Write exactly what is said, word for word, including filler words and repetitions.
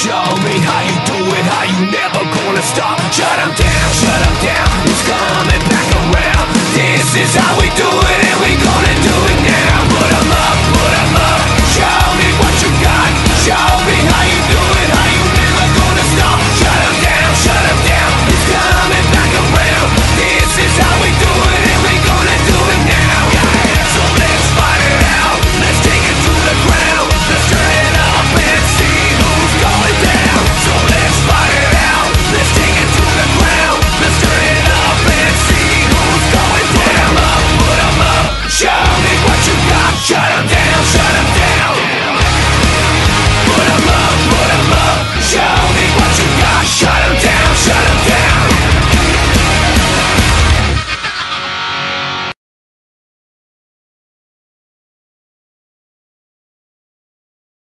Show me how you do it, how you never gonna stop. Shut 'em down, shut 'em down, it's coming back around. This is how